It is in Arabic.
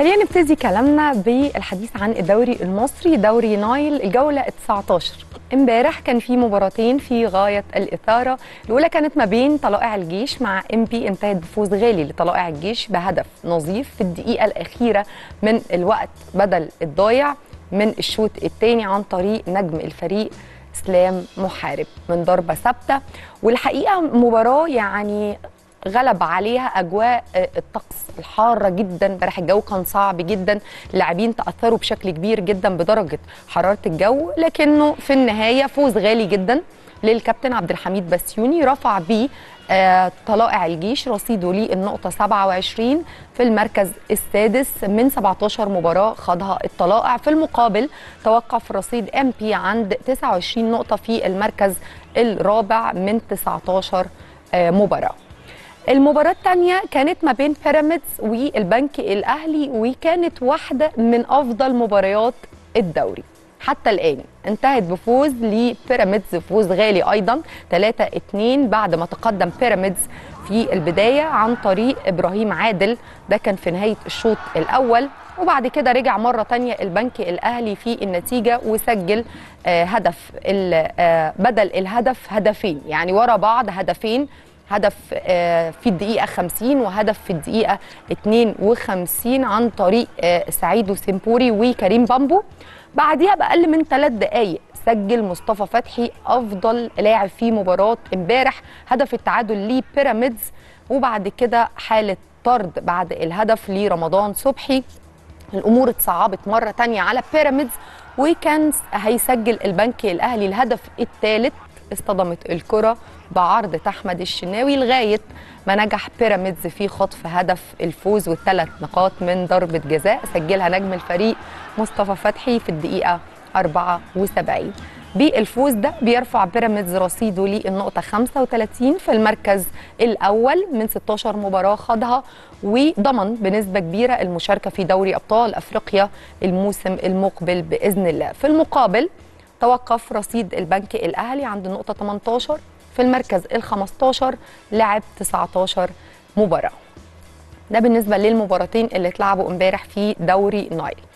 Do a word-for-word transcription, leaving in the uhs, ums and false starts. خلينا نبتدي كلامنا بالحديث عن الدوري المصري، دوري نايل الجولة التاسعة عشر. امبارح كان في مباراتين في غاية الإثارة، الأولى كانت ما بين طلائع الجيش مع ام بي، انتهت بفوز غالي لطلائع الجيش بهدف نظيف في الدقيقة الأخيرة من الوقت بدل الضايع من الشوط الثاني عن طريق نجم الفريق اسلام محارب من ضربة ثابتة، والحقيقة مباراة يعني غلب عليها اجواء الطقس الحاره جدا، امبارح الجو كان صعب جدا، اللاعبين تاثروا بشكل كبير جدا بدرجه حراره الجو، لكنه في النهايه فوز غالي جدا للكابتن عبد الحميد بسيوني، رفع بيه آه طلائع الجيش رصيده للنقطه سبعة وعشرين في المركز السادس من سبعة عشر مباراه خاضها الطلائع. في المقابل توقف رصيد ام بي عند تسعة وعشرين نقطه في المركز الرابع من تسعة عشر آه مباراه. المباراة الثانية كانت ما بين بيراميدز والبنك الاهلي، وكانت واحدة من افضل مباريات الدوري حتى الان، انتهت بفوز لبيراميدز، فوز غالي ايضا ثلاثة اثنين بعد ما تقدم بيراميدز في البداية عن طريق ابراهيم عادل، ده كان في نهاية الشوط الاول، وبعد كده رجع مرة تانية البنك الاهلي في النتيجة وسجل هدف بدل الهدف هدفين، يعني ورا بعض هدفين، هدف في الدقيقة خمسين وهدف في الدقيقة اثنين وخمسين عن طريق سعيد سيمبوري وكريم بامبو. بعديها بأقل من ثلاث دقايق سجل مصطفى فتحي أفضل لاعب في مباراة امبارح هدف التعادل لبيراميدز، وبعد كده حالة طرد بعد الهدف لرمضان صبحي، الأمور اتصعبت مرة تانية على بيراميدز، وكان هيسجل البنك الأهلي الهدف الثالث، اصطدمت الكرة بعرض احمد الشناوي لغايه ما نجح بيراميدز في خطف هدف الفوز والثلاث نقاط من ضربه جزاء سجلها نجم الفريق مصطفى فتحي في الدقيقه أربعة وسبعين. بالفوز ده بيرفع بيراميدز رصيده للنقطه خمسة وثلاثين في المركز الاول من ستة عشر مباراه خاضها، وضمن بنسبه كبيره المشاركه في دوري ابطال افريقيا الموسم المقبل باذن الله. في المقابل توقف رصيد البنك الاهلي عند النقطه ثمانية عشر في المركز ال خمسة عشر، لعب تسعة عشر مباراة. ده بالنسبة للمباراتين اللي اتلعبوا امبارح في دوري نايل.